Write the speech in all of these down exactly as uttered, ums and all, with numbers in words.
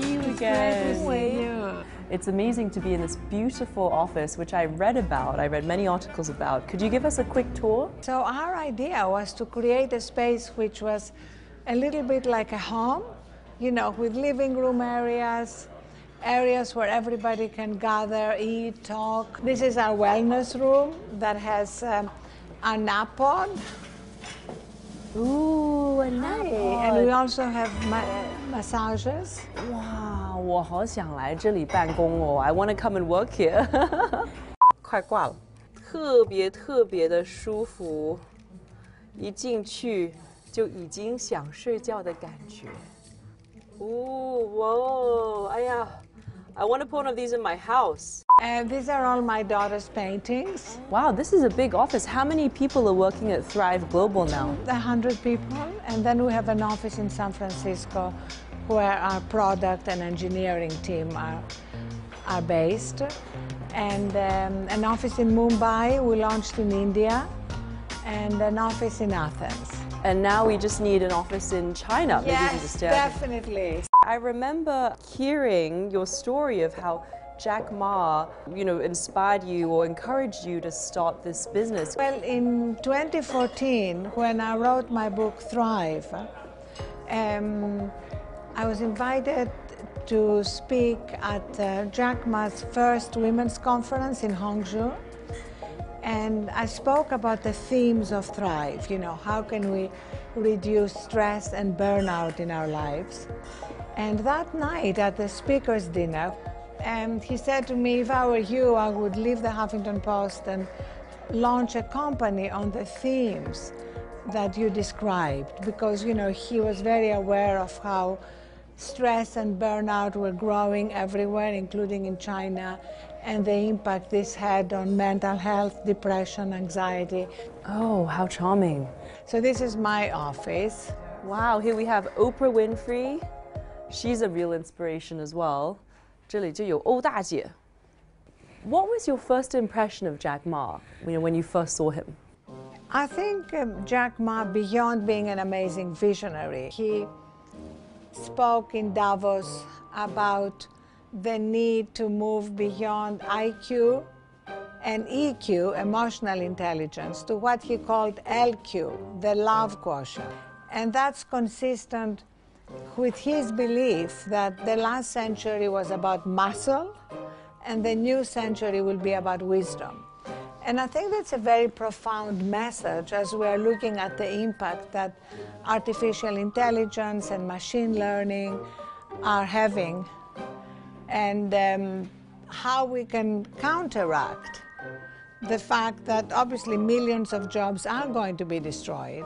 see you again. Nice. It's amazing to be in this beautiful office, which I read about. I read many articles about. Could you give us a quick tour? So our idea was to create a space which was a little bit like a home, you know, with living room areas, areas where everybody can gather, eat, talk. This is our wellness room that has um, a nap pod. Ooh, a nap pod. And we also have ma massages. Wow. 我好想来这里办公哦. I want to come and work here. 快挂了，特别特别的舒服，一进去就已经想睡觉的感觉。哦，哇，哎呀 ，I want to put one of these in my house. And these are all my daughter's paintings. Wow, this is a big office. How many people are working at Thrive Global now? A hundred people, and then we have an office in San Francisco, where our product and engineering team are, are based. And um, an office in Mumbai, we launched in India, and an office in Athens. And now we just need an office in China. Yes, maybe just, uh, definitely. I remember hearing your story of how Jack Ma, you know, inspired you or encouraged you to start this business. Well, in twenty fourteen, when I wrote my book, Thrive, um, I was invited to speak at uh, Jack Ma's first women's conference in Hangzhou, and I spoke about the themes of Thrive, you know, how can we reduce stress and burnout in our lives. And that night at the speaker's dinner, um, he said to me, if I were you, I would leave the Huffington Post and launch a company on the themes that you described, because, you know, he was very aware of how stress and burnout were growing everywhere, including in China, and the impact this had on mental health, depression, anxiety. Oh, how charming. So this is my office. Wow, here we have Oprah Winfrey. She's a real inspiration as well. 这里就有欧大姐. What was your first impression of Jack Ma, you know, when you first saw him? I think um, Jack Ma, beyond being an amazing visionary, he spoke in Davos about the need to move beyond I Q and E Q, emotional intelligence, to what he called L Q, the love quotient. And that's consistent with his belief that the last century was about muscle and the new century will be about wisdom. And I think that's a very profound message as we are looking at the impact that artificial intelligence and machine learning are having, and um, how we can counteract the fact that obviously millions of jobs are going to be destroyed.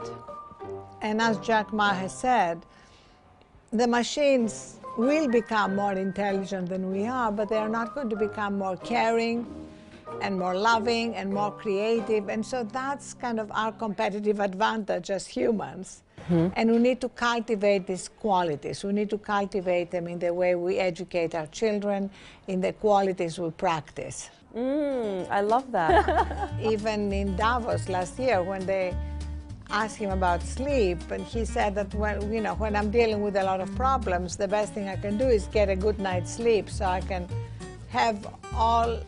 And as Jack Ma has said, the machines will become more intelligent than we are, but they are not going to become more caring, and more loving, and more creative. And so that's kind of our competitive advantage as humans. Mm-hmm. And we need to cultivate these qualities. We need to cultivate them in the way we educate our children, in the qualities we practice. Mm, I love that. Even in Davos last year, when they asked him about sleep, and he said that when, you know, when I'm dealing with a lot of problems, the best thing I can do is get a good night's sleep so I can have all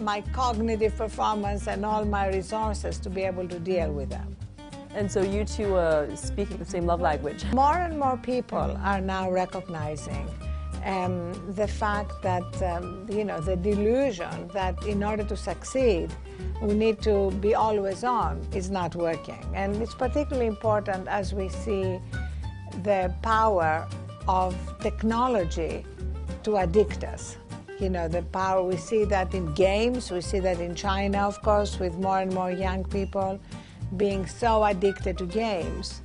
my cognitive performance and all my resources to be able to deal with them. And so you two are speaking the same love language. More and more people are now recognizing um, the fact that, um, you know, the delusion that in order to succeed, we need to be always on is not working. And it's particularly important as we see the power of technology to addict us. You know, the power, we see that in games, we see that in China, of course, with more and more young people being so addicted to games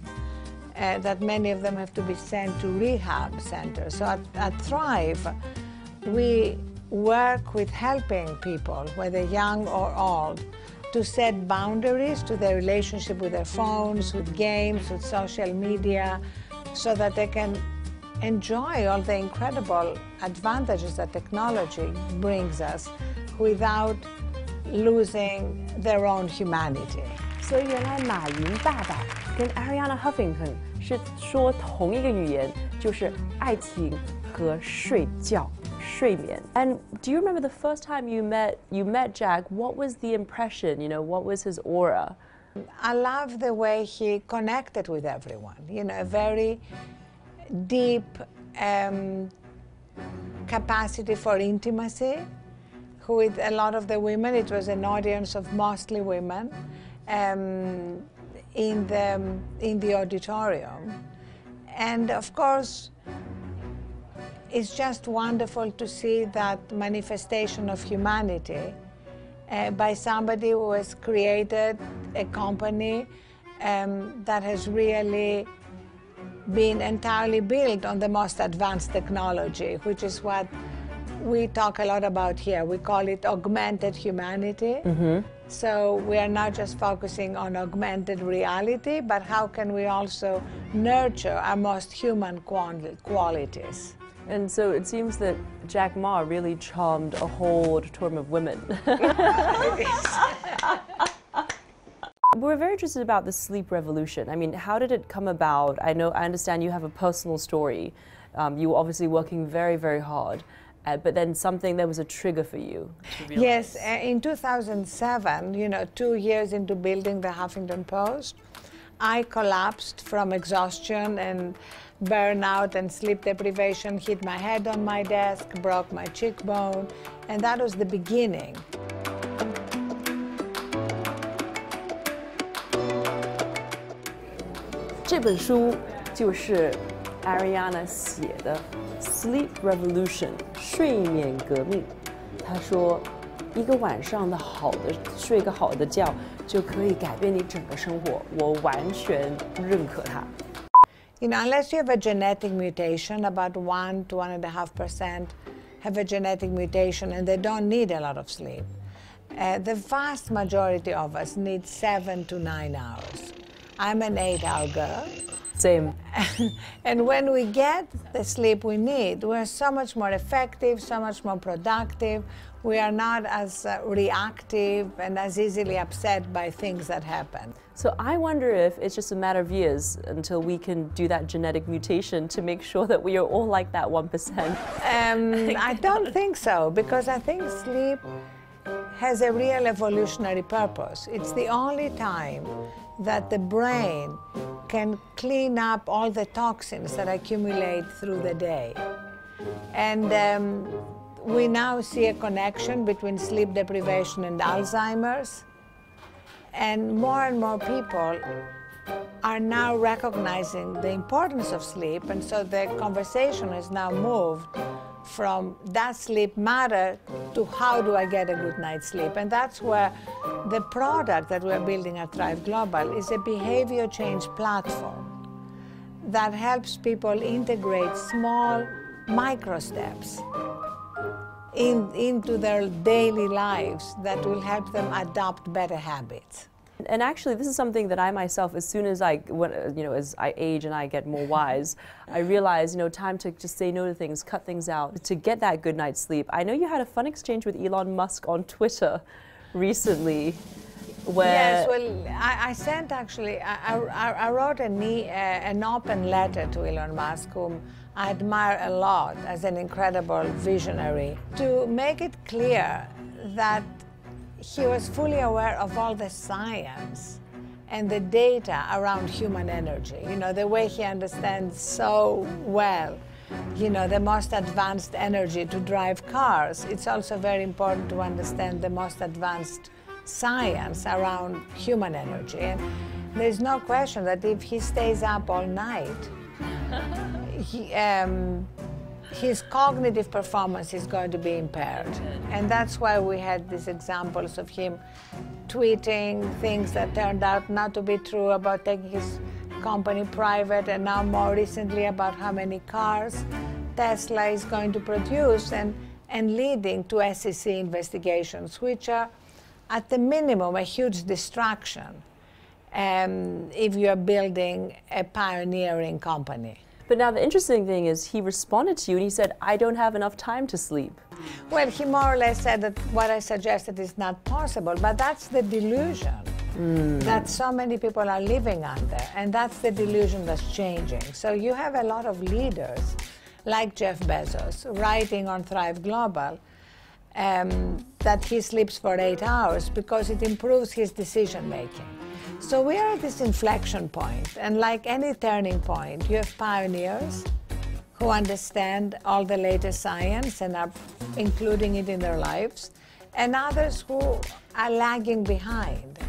uh, that many of them have to be sent to rehab centers. So at, at Thrive, we work with helping people, whether young or old, to set boundaries to their relationship with their phones, with games, with social media, so that they can enjoy all the incredible advantages that technology brings us without losing their own humanity. So, 原来马云爸爸跟 Arianna Huffington 是说同一个语言，就是爱情 And do you remember the first time you met you met Jack? What was the impression? You know, what was his aura? I love the way he connected with everyone. You know, a very deep um, capacity for intimacy. With a lot of the women, it was an audience of mostly women um, in the in the auditorium, and of course. It's just wonderful to see that manifestation of humanity uh, by somebody who has created a company um, that has really been entirely built on the most advanced technology, which is what we talk a lot about here. We call it augmented humanity. Mm-hmm. So we are not just focusing on augmented reality, but how can we also nurture our most human qualities? And so it seems that Jack Ma really charmed a whole auditorium of women. We're very interested about the sleep revolution. I mean, how did it come about? I know, I understand you have a personal story. Um, you were obviously working very, very hard, uh, but then something, there was a trigger for you. Yes, uh, in two thousand seven, you know, two years into building the Huffington Post, I collapsed from exhaustion and burnout and sleep deprivation, hit my head on my desk, broke my cheekbone, and that was the beginning. This book is Arianna's Sleep Revolution, 睡眠革命。她说，一个晚上的好的睡个好的觉，就可以改变你整个生活。我完全认可她。 You know, unless you have a genetic mutation, about one to one and a half percent have a genetic mutation and they don't need a lot of sleep. Uh, the vast majority of us need seven to nine hours. I'm an eight-hour girl. Same. And when we get the sleep we need, we're so much more effective, so much more productive. We are not as uh, reactive and as easily upset by things that happen. So I wonder if it's just a matter of years until we can do that genetic mutation to make sure that we are all like that one percent. Um, I don't think so, because I think sleep has a real evolutionary purpose. It's the only time that the brain can clean up all the toxins that accumulate through the day. And um, we now see a connection between sleep deprivation and Alzheimer's. And more and more people are now recognizing the importance of sleep, and so the conversation has now moved from does sleep matter to how do I get a good night's sleep. And that's where the product that we're building at Thrive Global is a behavior change platform that helps people integrate small micro steps in, into their daily lives that will help them adopt better habits. And actually, this is something that I myself, as soon as I, when, you know, as I age and I get more wise, I realize, you know, time to just say no to things, cut things out, to get that good night's sleep. I know you had a fun exchange with Elon Musk on Twitter recently, where... Yes, well, I, I sent actually, I, I, I wrote a knee, uh, an open letter to Elon Musk, whom I admire a lot as an incredible visionary, to make it clear that he was fully aware of all the science and the data around human energy. You know, the way he understands so well, you know, the most advanced energy to drive cars. It's also very important to understand the most advanced science around human energy. And there's no question that if he stays up all night, he, um, his cognitive performance is going to be impaired. And that's why we had these examples of him tweeting things that turned out not to be true about taking his company private, and now more recently about how many cars Tesla is going to produce, and, and leading to S E C investigations, which are at the minimum a huge distraction um, if you're building a pioneering company. But now the interesting thing is he responded to you and he said, I don't have enough time to sleep. Well, he more or less said that what I suggested is not possible, but that's the delusion mm. that so many people are living under, and that's the delusion that's changing. So you have a lot of leaders like Jeff Bezos, writing on Thrive Global um, that he sleeps for eight hours because it improves his decision-making. So we are at this inflection point, and like any turning point, you have pioneers who understand all the latest science and are including it in their lives, and others who are lagging behind.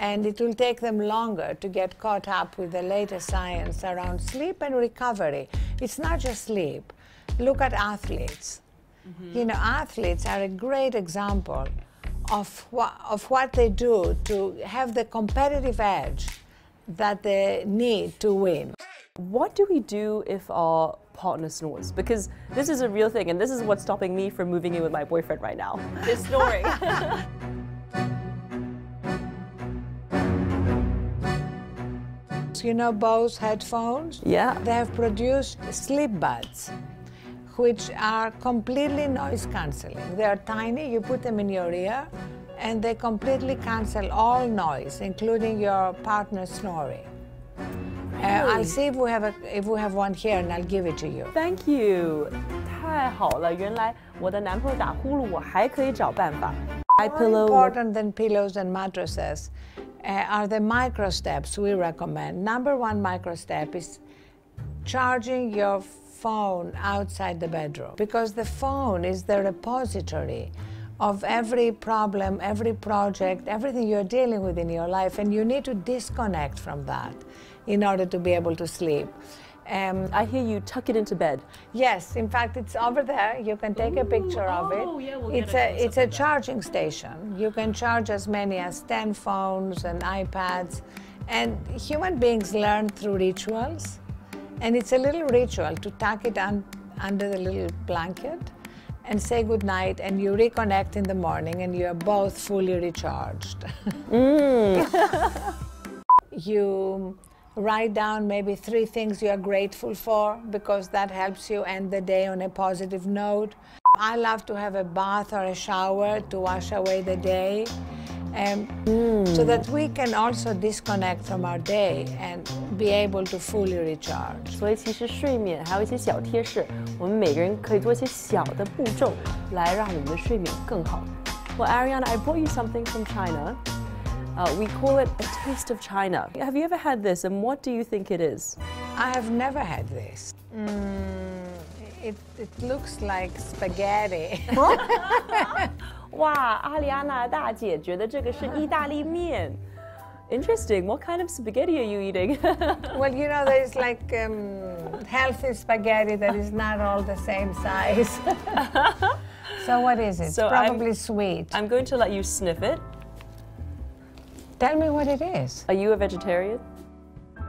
And it will take them longer to get caught up with the latest science around sleep and recovery. It's not just sleep. Look at athletes. Mm-hmm. You know, athletes are a great example of, wh- of what they do to have the competitive edge that they need to win. What do we do if our partner snores? Because this is a real thing, and this is what's stopping me from moving in with my boyfriend right now. They're snoring. You know Bose headphones? Yeah. They have produced sleep buds, which are completely noise cancelling. They are tiny, you put them in your ear, and they completely cancel all noise, including your partner snoring. Really? Uh, I'll see if we have a, if we have one here, and I'll give it to you. Thank you. 太好了，原来我的男朋友打呼噜，我还可以找办法。More important than pillows and mattresses uh, are the micro steps we recommend. Number one micro step is charging your phone outside the bedroom, because the phone is the repository of every problem, every project, everything you're dealing with in your life, and you need to disconnect from that in order to be able to sleep. Um, I hear you tuck it into bed. Yes, in fact, it's over there. You can take Ooh, a picture of oh, it. Yeah, we'll it's a, a it's a charging that. station. You can charge as many as ten phones and iPads. And human beings learn through rituals. And it's a little ritual to tuck it un under the little blanket and say good night, and you reconnect in the morning, and you're both fully recharged. mm. You write down maybe three things you are grateful for, because that helps you end the day on a positive note. I love to have a bath or a shower to wash away the day, um, mm. so that we can also disconnect from our day and be able to fully recharge. 所以其实睡眠还有一些小贴士，我们每个人可以做一些小的步骤，来让我们的睡眠更好。Well, Arianna, I brought you something from China. Uh, we call it a taste of China. Have you ever had this, and what do you think it is? I have never had this. Mm, it, it looks like spaghetti. Wow, Arianna 大姐觉得这个是意大利面. Interesting. What kind of spaghetti are you eating? Well, you know, there's like um, healthy spaghetti that is not all the same size. So what is it? So probably I'm, sweet. I'm going to let you sniff it. Tell me what it is. Are you a vegetarian?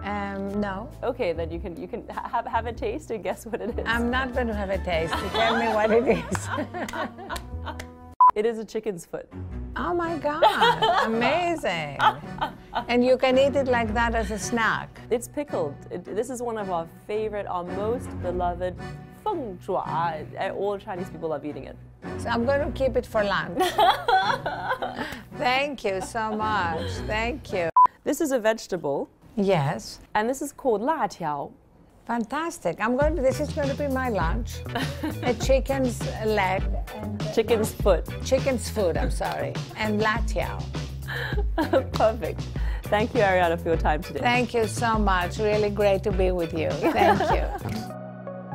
Um, no. Okay, then you can you can have have a taste and guess what it is. I'm not going to have a taste. Tell me what it is. It is a chicken's foot. Oh my God! Amazing. And you can eat it like that as a snack. It's pickled. It, this is one of our favorite, our most beloved feng chua. All Chinese people love eating it. So I'm going to keep it for lunch. Thank you so much. Thank you. This is a vegetable. Yes. And this is called la tiao. Fantastic. I'm going to, this is going to be my lunch. A chicken's leg. And chicken's foot. Chicken's foot, I'm sorry. And la tiao. Perfect. Thank you, Arianna, for your time today. Thank you so much. Really great to be with you. Thank you.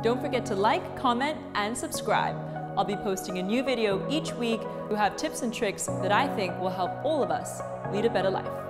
Don't forget to like, comment, and subscribe. I'll be posting a new video each week who have tips and tricks that I think will help all of us lead a better life.